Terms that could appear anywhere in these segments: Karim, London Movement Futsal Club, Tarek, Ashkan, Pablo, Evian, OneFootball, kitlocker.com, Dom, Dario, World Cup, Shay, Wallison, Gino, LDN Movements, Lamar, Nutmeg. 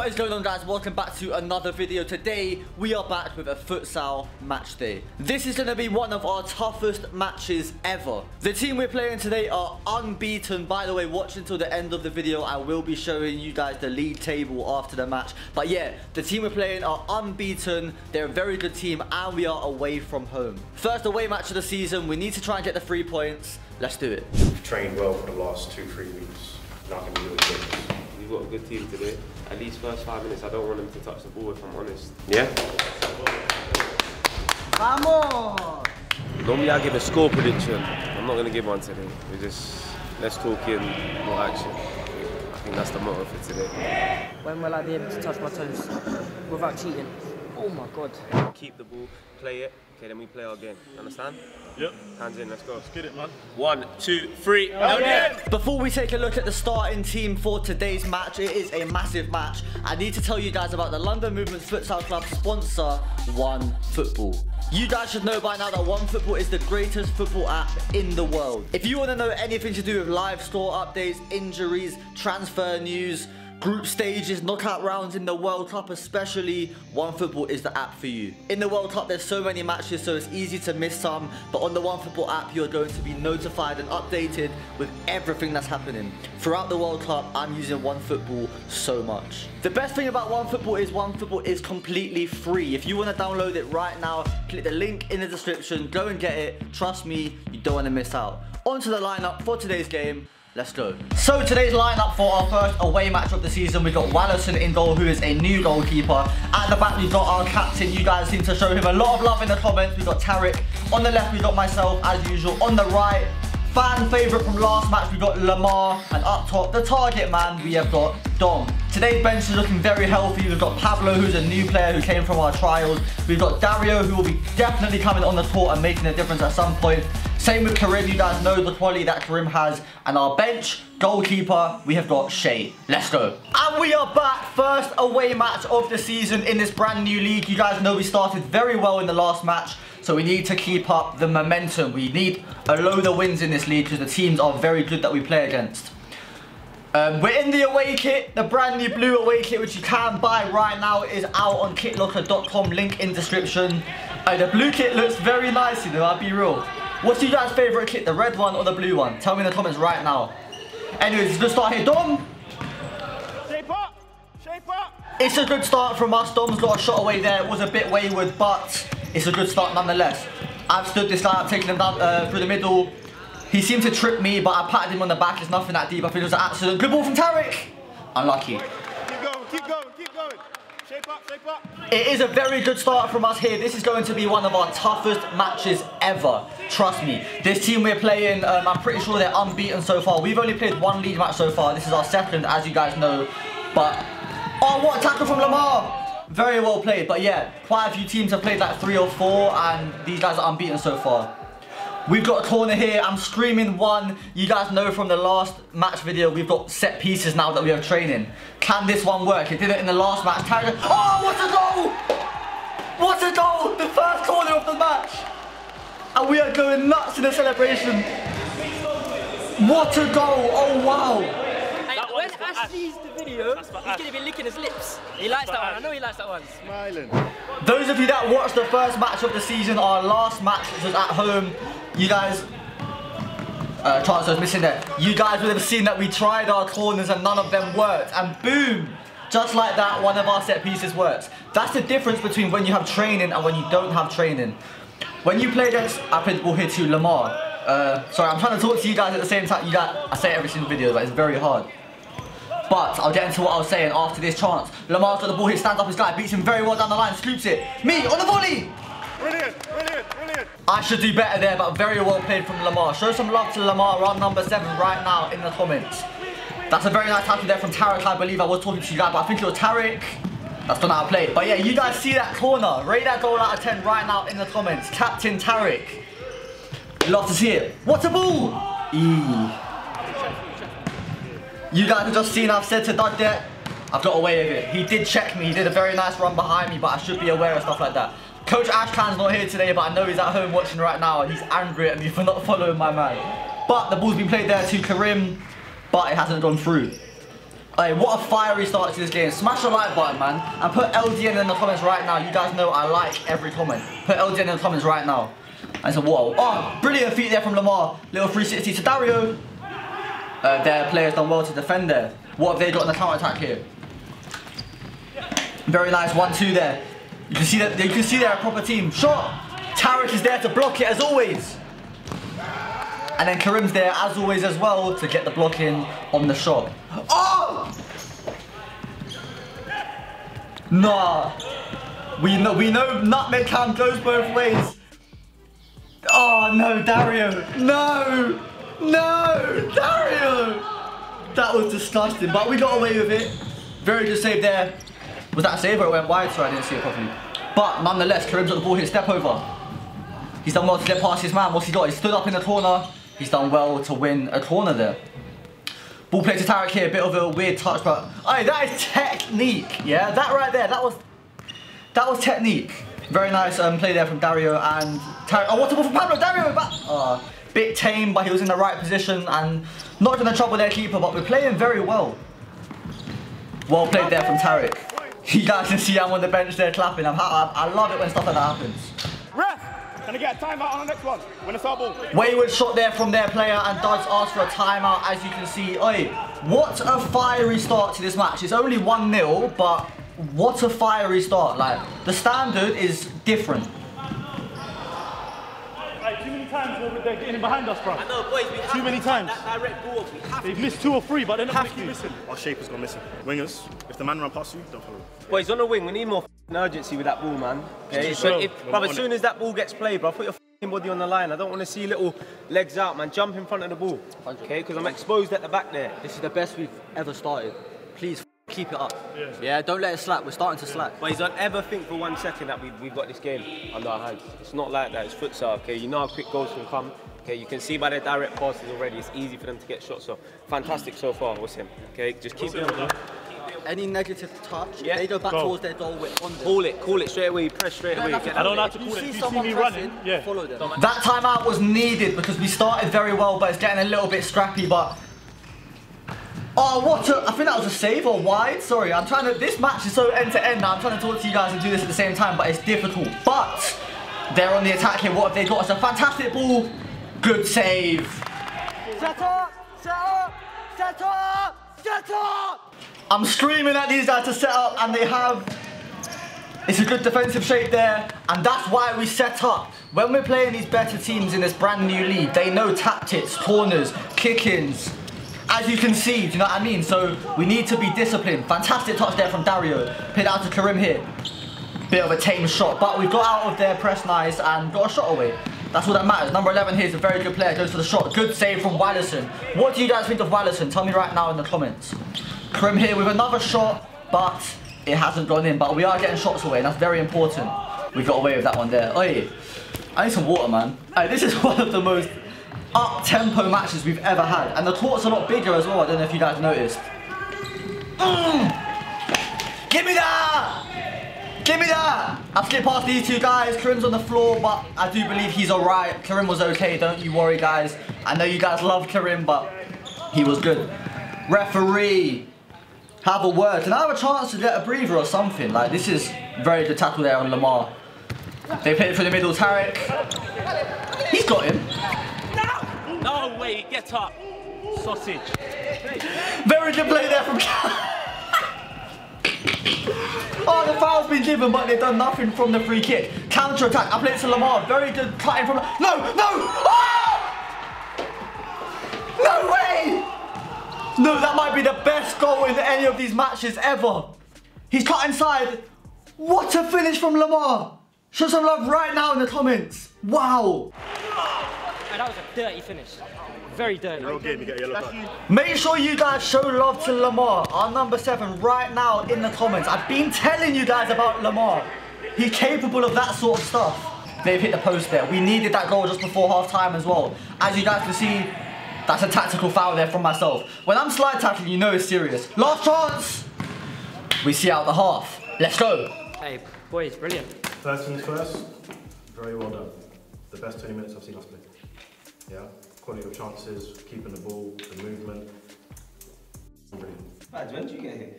What is going on, guys? Welcome back to another video. Today we are back with a futsal match day. This is going to be one of our toughest matches ever. The team we're playing today are unbeaten. By the way, watch until the end of the video. I will be showing you guys the league table after the match. But yeah, the team we're playing are unbeaten. They're a very good team and we are away from home. First away match of the season. We need to try and get the 3 points. Let's do it. We've trained well for the last 2-3 weeks. Not going to be really good. We've got a good team today. At least first 5 minutes, I don't want them to touch the ball, if I'm honest. Yeah? Vamos! Normally I give a score prediction. I'm not going to give one today. We just, let's talk in, more action. I think that's the motto for today. When will I be able to touch my toes without cheating? Oh my God. Keep the ball, play it, okay, then we play our game. Understand? Yep. Hands in, let's go. Let's get it, man. 1, 2, 3. Oh, yeah. Before we take a look at the starting team for today's match, it is a massive match. I need to tell you guys about the London Movement Futsal Club sponsor, OneFootball. You guys should know by now that OneFootball is the greatest football app in the world. If you want to know anything to do with live score updates, injuries, transfer news, group stages, knockout rounds in the World Cup especially, OneFootball is the app for you. In the World Cup there's so many matches so it's easy to miss some, but on the OneFootball app you're going to be notified and updated with everything that's happening. Throughout the World Cup I'm using OneFootball so much. The best thing about OneFootball is completely free. If you want to download it right now, click the link in the description, go and get it. Trust me, you don't want to miss out. On to the lineup for today's game. Let's go. So today's lineup for our first away match of the season, we've got Wallison in goal, who is a new goalkeeper. At the back we've got our captain, you guys seem to show him a lot of love in the comments. We've got Tarek. On the left we've got myself as usual. On the right, fan favourite from last match, we've got Lamar. And up top, the target man, we have got Dom. Today's bench is looking very healthy. We've got Pablo, who's a new player who came from our trials. We've got Dario, who will be definitely coming on the court and making a difference at some point. Same with Karim, you guys know the quality that Karim has. And our bench, goalkeeper, we have got Shay. Let's go. And we are back, first away match of the season in this brand new league. You guys know we started very well in the last match, so we need to keep up the momentum. We need a load of wins in this league because the teams are very good that we play against. We're in the away kit. The brand new blue away kit, which you can buy right now, is out on kitlocker.com, link in description. The blue kit looks very nice, you know, I'll be real. What's your guys' favourite kit, the red one or the blue one? Tell me in the comments right now. Anyways, it's a good start here, Dom. Shape up, shape up. It's a good start from us. Dom's got a shot away there. It was a bit wayward, but it's a good start nonetheless. I've stood this guy up, taking him down through the middle. He seemed to trip me, but I patted him on the back. It's nothing that deep. I think it was an accident. Good ball from Tarek. Unlucky. Keep going, keep going, keep going. Shape up, shape up. It is a very good start from us here. This is going to be one of our toughest matches ever. Trust me. This team we're playing, I'm pretty sure they're unbeaten so far. We've only played one league match so far. This is our second, as you guys know. But, oh, what a tackle from Lamar. Very well played. But yeah, quite a few teams have played like 3 or 4, and these guys are unbeaten so far. We've got a corner here. I'm screaming one. You guys know from the last match video, we've got set pieces now that we have training. Can this one work? It did it in the last match. Oh, what a goal! What a goal! The first corner of the match. And we are going nuts in the celebration. What a goal! Oh, wow. When Ash sees the video, he's going to be licking his lips. He likes that one. I know he likes that one. Smiling. Those of you that watched the first match of the season, our last match, which was at home, you guys, chance was missing there. You guys would have seen that we tried our corners and none of them worked. And boom, just like that, one of our set pieces works. That's the difference between when you have training and when you don't have training. When you play against, I played the ball here too, Lamar. Sorry, I'm trying to talk to you guys at the same time. You guys, I say it every single video, but it's very hard. But I'll get into what I was saying after this chance. Lamar's got the ball here, stands up his guy, beats him very well down the line, scoops it. Me on the volley! Brilliant, brilliant, brilliant. I should do better there, but very well played from Lamar. Show some love to Lamar, round number 7 right now in the comments. That's a very nice tackle there from Tarek, I believe. I was talking to you guys, but I think it was Tarek. That's not how I played. But yeah, you guys see that corner. Rate that goal out of 10 right now in the comments. Captain Tarek. Love to see it. What a ball! You guys have just seen, I've said to Doug there, I've got away with it. He did check me. He did a very nice run behind me, but I should be aware of stuff like that. Coach Ashkan's not here today, but I know he's at home watching right now and he's angry at me for not following my man. But the ball's been played there to Karim, but it hasn't gone through. Like, what a fiery start to this game. Smash the like button, man. And put LDN in the comments right now. You guys know I like every comment. Put LDN in the comments right now. And so, whoa. Oh, brilliant feet there from Lamar. Little 360 to Dario. Their players done well to defend there. What have they got in the counter-attack here? Very nice 1-2 there. You can see that, you can see they're a proper team. Shot! Tarek is there to block it as always. And then Karim's there as always as well to get the block in on the shot. Oh! Nah. We know nutmeg cam goes both ways. Oh no, Dario. No! No! Dario! That was disgusting, but we got away with it. Very good save there. Was that a save or it went wide? Sorry, I didn't see it properly. But nonetheless, Karim's got the ball here, step over. He's done well to get past his man. What's he got? He stood up in the corner. He's done well to win a corner there. Ball played to Tarek here, a bit of a weird touch, but aye, that is technique. Yeah, that right there, that was technique. Very nice play there from Dario and Tarek. Oh, what a ball from Pablo, Dario back. Bit tame, but he was in the right position and not gonna trouble their keeper, but we're playing very well. Well played there from Tarek. You guys can see I'm on the bench there clapping. I love it when stuff like that happens. Ref, gonna get a timeout on the next one. Win a ball. Wayward shot there from their player and Dodds asked for a timeout as you can see. Oi, what a fiery start to this match. It's only 1-0, but what a fiery start. Like, the standard is different. Like, too many times they're getting behind us, bro. I know, boys, too many times. That direct ball, they've missed 2 or 3, but they're not making missing. Our shaper's gone missing. Wingers, if the man runs past you, don't follow. Boys, on the wing, we need more urgency with that ball, man. Okay? So bro, as soon as that ball gets played, bro, put your body on the line. I don't want to see little legs out, man. Jump in front of the ball, okay? Because I'm exposed at the back there. This is the best we've ever started. Please keep it up. Yeah, don't let it slack. We're starting to slack. Boys, don't ever think for 1 second that we've got this game under our hands. It's not like that. It's futsal, okay? You know how quick goals can come. Okay, you can see by their direct passes already, it's easy for them to get shots off. Fantastic so far, Wallison. Okay, just keep it up. Any negative touch, they go back towards their goal with on them. Call it straight away, you press straight away. I don't like to call it, if you see me running, follow them. That timeout was needed because we started very well, but it's getting a little bit scrappy, but oh, what a, I think that was a save or wide, sorry. I'm trying to, this match is so end to end now, I'm trying to talk to you guys and do this at the same time, but it's difficult. But they're on the attack here, what have they got? It's a fantastic ball, good save. Set up, set up, set up, set up! I'm screaming at these guys to set up and they have, it's a good defensive shape there and that's why we set up. When we're playing these better teams in this brand new league, they know tactics, corners, kick-ins. As you can see, do you know what I mean? So we need to be disciplined. Fantastic touch there from Dario. Played out to Karim here. Bit of a tame shot, but we got out of there, press nice, and got a shot away. That's all that matters. Number 11 here is a very good player, goes for the shot. Good save from Wallison. What do you guys think of Wallison? Tell me right now in the comments. Karim here with another shot, but it hasn't gone in. But we are getting shots away, and that's very important. We got away with that one there. Oi, I need some water, man. Oi, this is one of the most up-tempo matches we've ever had. And the court's a lot bigger as well, I don't know if you guys noticed. Give me that! Give me that! I've skipped past these two guys, Karim's on the floor, but I do believe he's alright. Karim was okay, don't you worry guys. I know you guys love Karim, but he was good. Referee, have a word. Can I have a chance to get a breather or something? Like, this is very good tackle there on Lamar. They played for the middle, Tarek. He's got him. No way, get up. Sausage. Very good play there from oh, the foul's been given, but they've done nothing from the free kick. Counter attack, I played to Lamar. Very good cutting from no, no! Oh! No way! No, that might be the best goal in any of these matches ever. He's cut inside. What a finish from Lamar. Show some love right now in the comments. Wow. And that was a dirty finish. Very dirty. Game, you get a yellow card. Make sure you guys show love to Lamar, our number 7, right now in the comments. I've been telling you guys about Lamar. He's capable of that sort of stuff. They've hit the post there. We needed that goal just before half-time as well. As you guys can see, that's a tactical foul there from myself. When I'm slide tackling, you know it's serious. Last chance. We see out the half. Let's go. Hey, boys, brilliant. First things first, very well done. The best 20 minutes I've seen us play. Yeah, quality of chances, keeping the ball, the movement. Lads, when did you get here?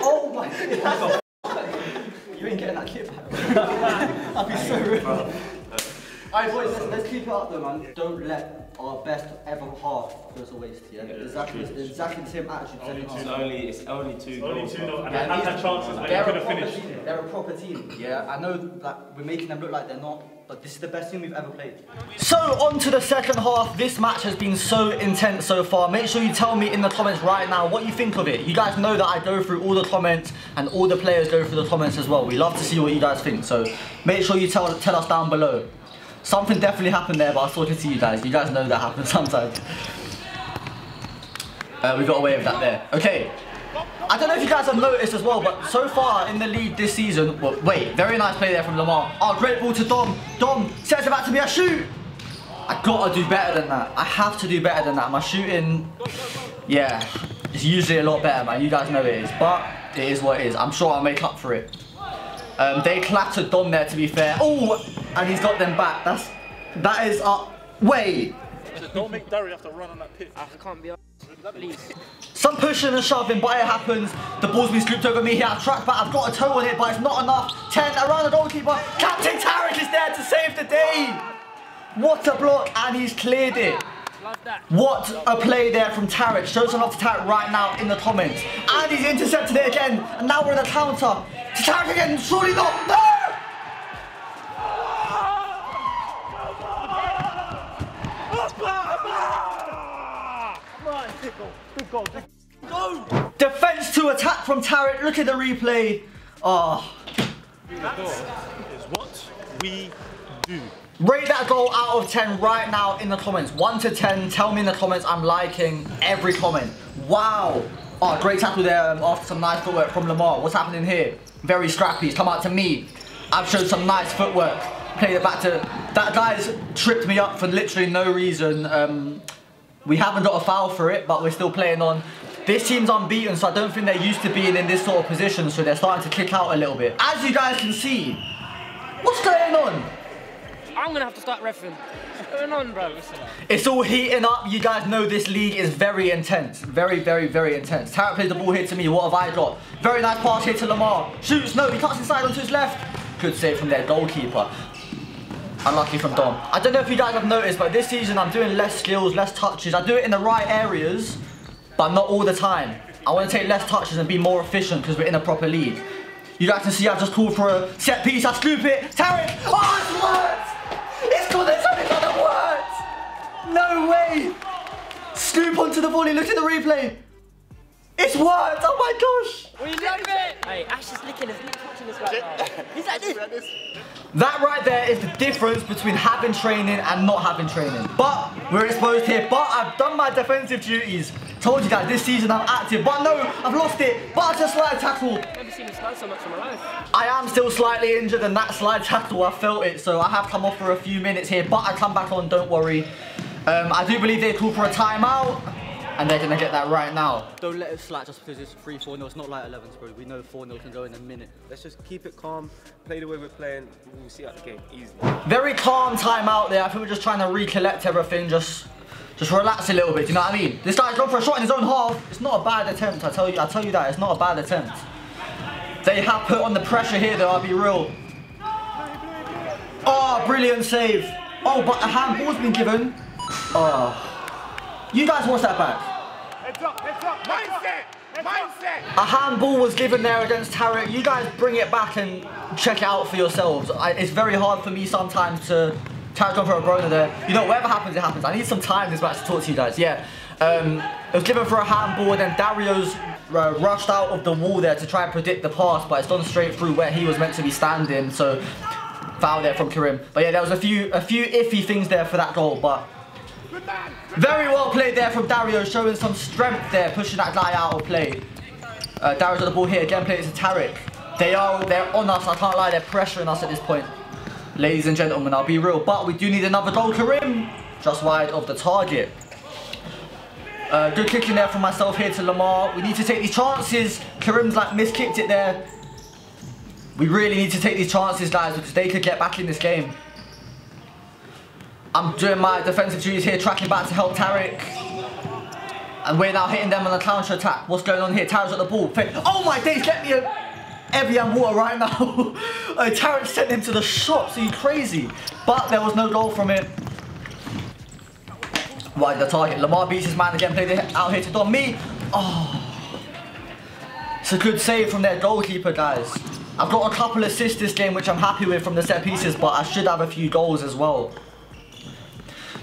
Oh my god! You ain't getting that kit back. I'd be so rude. Alright boys, let's keep it up though, man. Don't let our best ever half go to waste here. Yeah, exactly the same attitude. It's only two goals. And I had that chances I could have finished. Team. They're a proper team, yeah. I know that we're making them look like they're not. But this is the best team we've ever played. So on to the second half. This match has been so intense so far. Make sure you tell me in the comments right now what you think of it. You guys know that I go through all the comments and all the players go through the comments as well. We love to see what you guys think. So make sure you tell us down below. Something definitely happened there, but I thought it to you guys. You guys know that happens sometimes. We got away with that there. Okay. I don't know if you guys have noticed as well, but so far in the league this season, well, wait, very nice play there from Lamar. Oh, great ball to Dom. Dom sets it back to me. I shoot. I gotta do better than that. I have to do better than that. My shooting, yeah, it's usually a lot better, man. You guys know it is, but it is what it is. I'm sure I'll make up for it. They clattered Dom there, to be fair. Oh, and he's got them back. That is up. Wait. Don't make Dario have to run on that pitch. I can't be. Some pushing and shoving, but it happens. The ball's been scooped over me here. I've tracked back. I've got a toe on it, but it's not enough. 10 around the goalkeeper. Captain Tarek is there to save the day. What a block, and he's cleared it. What a play there from Tarek. Show some love to Tarek right now in the comments. And he's intercepted it again. And now we're in a counter. To Tarek again. Surely not. No! Go. Defense to attack from Tarek. Look at the replay. Oh. That is what we do. Rate that goal out of 10 right now in the comments. 1 to 10. Tell me in the comments. I'm liking every comment. Wow. Oh, great tackle there after some nice footwork from Lamar. What's happening here? Very scrappy. He's come out to me. I've showed some nice footwork. Played it back to... That guy's tripped me up for literally no reason. We haven't got a foul for it, but we're still playing on. This team's unbeaten, so I don't think they're used to being in this sort of position, so they're starting to kick out a little bit. As you guys can see, what's going on? I'm going to have to start reffing. What's going on, bro? It's all heating up. You guys know this league is very intense. Very, very, very intense. Tarek plays the ball here to me. What have I got? Very nice pass here to Lamar. Shoots. No, he cuts inside onto his left. Good save from their goalkeeper. Unlucky from Dom. I don't know if you guys have noticed, but this season I'm doing less skills, less touches. I do it in the right areas, but not all the time. I want to take less touches and be more efficient because we're in a proper league. You guys can see I've just called for a set piece. I scoop it. Tarek. Oh, it's worked. It's called it. Something that worked. No way. Scoop onto the volley. Look at the replay. It's worked. Oh my gosh. We love it. Hey, Ash is licking us. He's watching us right now. He's like this. That right there is the difference between having training and not having training. But we're exposed here. But I've done my defensive duties. Told you guys this season I'm active. But no, I've lost it. But I just slide tackle. I've never seen me slide so much in my life. I am still slightly injured, and that slide tackle, I felt it. So I have come off for a few minutes here. But I come back on. Don't worry. I do believe they call for a timeout. And they're going to get that right now. Don't let it slack just because it's 3-4-0. It's not like 11s, bro. We know 4-0 can go in a minute. Let's just keep it calm, play the way we're playing. We'll see out the game easily. Very calm time out there. I think we're just trying to recollect everything. Just relax a little bit, you know what I mean? This guy's gone for a shot in his own half. It's not a bad attempt, I tell you that. It's not a bad attempt. They have put on the pressure here, though, I'll be real. Oh, brilliant save. Oh, but a handball's been given. Oh. You guys watch that back. Heads up. Mindset. A handball was given there against Tarek. You guys bring it back and check it out for yourselves. It's very hard for me sometimes to... Tarek's gone for a groaner there. You know, whatever happens, it happens. I need some time this match to talk to you guys. Yeah. It was given for a handball, and then Dario's rushed out of the wall there to try and predict the pass, but it's gone straight through where he was meant to be standing. So, foul there from Karim. But yeah, there was a few iffy things there for that goal, but... Very well played there from Dario, showing some strength there, pushing that guy out of play. Dario's got the ball here, again plays to Tarek. They're on us, I can't lie, they're pressuring us at this point. Ladies and gentlemen, I'll be real, but we do need another goal. Karim, just wide of the target. Good kicking there from myself here to Lamar. We need to take these chances. Karim's like miskicked it there. We really need to take these chances, guys, because they could get back in this game. I'm doing my defensive duties here, tracking back to help Tarek. And we're now hitting them on the counter attack. What's going on here? Tarek's got the ball. Oh my days, get me a Evian water right now. Tarek sent him to the shops. Are you crazy? But there was no goal from it. Right, the target. Lamar beats his man again. Played it out here to Dom. Oh, it's a good save from their goalkeeper, guys. I've got a couple assists this game, which I'm happy with from the set pieces, but I should have a few goals as well.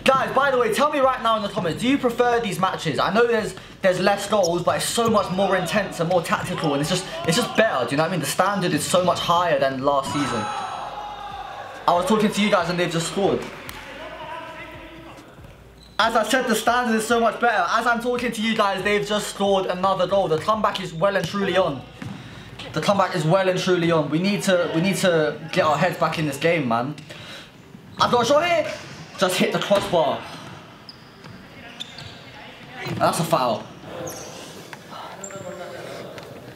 Guys, by the way, tell me right now in the comments, do you prefer these matches? I know there's less goals, but it's so much more intense and more tactical, and it's just better, do you know what I mean? The standard is so much higher than last season. I was talking to you guys and they've just scored. As I said, the standard is so much better. As I'm talking to you guys, they've just scored another goal. The comeback is well and truly on. The comeback is well and truly on. We need to get our heads back in this game, man. I've got a shot here. Just hit the crossbar. That's a foul.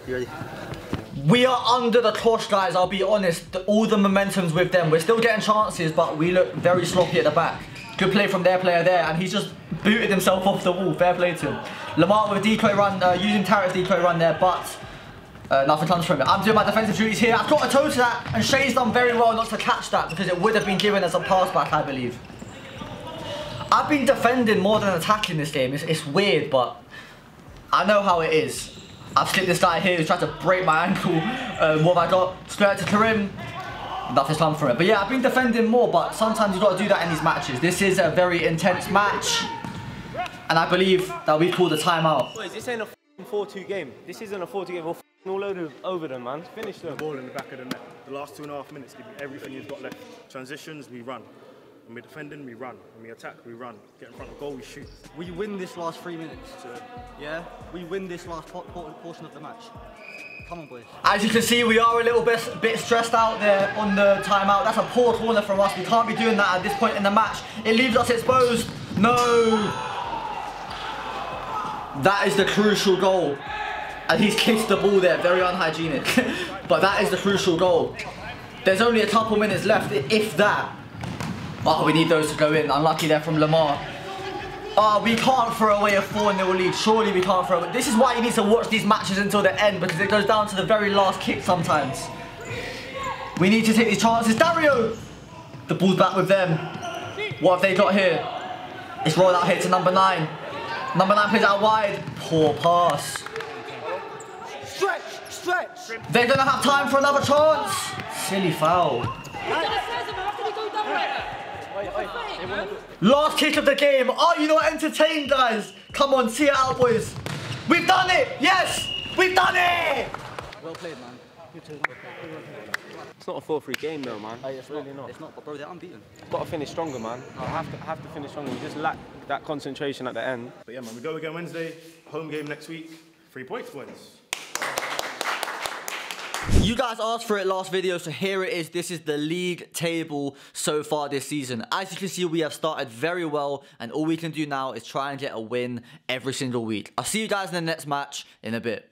You ready? We are under the cross, guys, I'll be honest. All the momentum's with them. We're still getting chances, but we look very sloppy at the back. Good play from their player there, and he's just booted himself off the wall. Fair play to him. Lamar with a decoy run, using Tarek's decoy run there, but nothing comes from it. I'm doing my defensive duties here. I've got a toe to that, and Shay's done very well not to catch that, because it would have been given as a pass back, I believe. I've been defending more than attacking this game. It's weird, but I know how it is. I've slipped this guy here who's tried to break my ankle. What have I got? Straight to Karim. Nothing's come from it. But yeah, I've been defending more, but sometimes you've got to do that in these matches. This is a very intense match, and I believe that we called a timeout. Boys, this ain't a 4-2 game. This isn't a 4-2 game. We're all over them, man. Finish them. The ball in the back of the net. The last 2.5 minutes give you everything you've got left. Transitions, we run. When we're defending, we run. When we attack, we run. Get in front of goal, we shoot. We win this last 3 minutes. Yeah? We win this last portion of the match. Come on, boys. As you can see, we are a little bit stressed out there on the timeout. That's a poor corner from us. We can't be doing that at this point in the match. It leaves us exposed. No! That is the crucial goal. And he's kicked the ball there. Very unhygienic. But that is the crucial goal. There's only a couple minutes left, if that. Oh, we need those to go in. Unlucky there from Lamar. Oh, we can't throw away a 4-0 lead. Surely we can't throw away. This is why you need to watch these matches until the end, because it goes down to the very last kick sometimes. We need to take these chances. Dario! The ball's back with them. What have they got here? It's rolled out here to number 9. Number 9 plays out wide. Poor pass. Stretch! Stretch! They're going to have time for another chance. Silly foul. Last kick of the game. Are you not entertained, guys? Come on, see it out, boys. We've done it. Yes, we've done it. Well played, man. It's not a 4-3 game, though, man. Hey, it's really not. It's not, but bro, they're unbeaten. Got to finish stronger, man. I have to finish stronger. We just lack that concentration at the end. But yeah, man, we go again Wednesday. Home game next week. 3 points, boys. You guys asked for it last video, so here it is. This is the league table so far this season. As you can see, we have started very well, and all we can do now is try and get a win every single week. I'll see you guys in the next match in a bit.